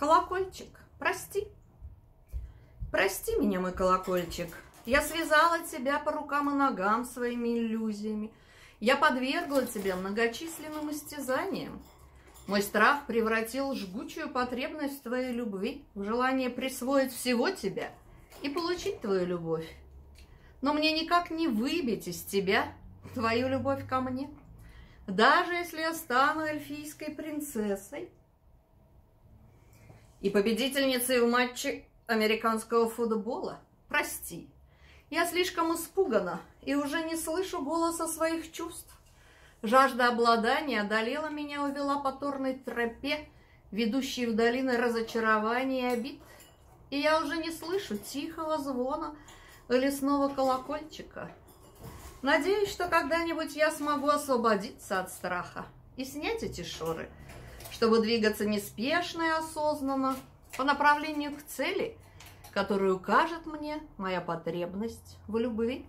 Колокольчик, прости. Прости меня, мой колокольчик. Я связала тебя по рукам и ногам своими иллюзиями. Я подвергла тебя многочисленным истязаниям. Мой страх превратил жгучую потребность твоей любви в желание присвоить всего тебя и получить твою любовь. Но мне никак не выбить из тебя твою любовь ко мне. Даже если я стану эльфийской принцессой и победительницей в матче американского футбола, прости. Я слишком испугана и уже не слышу голоса своих чувств. Жажда обладания одолела меня, увела по торной тропе, ведущей в долины разочарования и обид. И я уже не слышу тихого звона лесного колокольчика. Надеюсь, что когда-нибудь я смогу освободиться от страха и снять эти шоры, чтобы двигаться неспешно и осознанно по направлению к цели, которую укажет мне моя потребность в любви.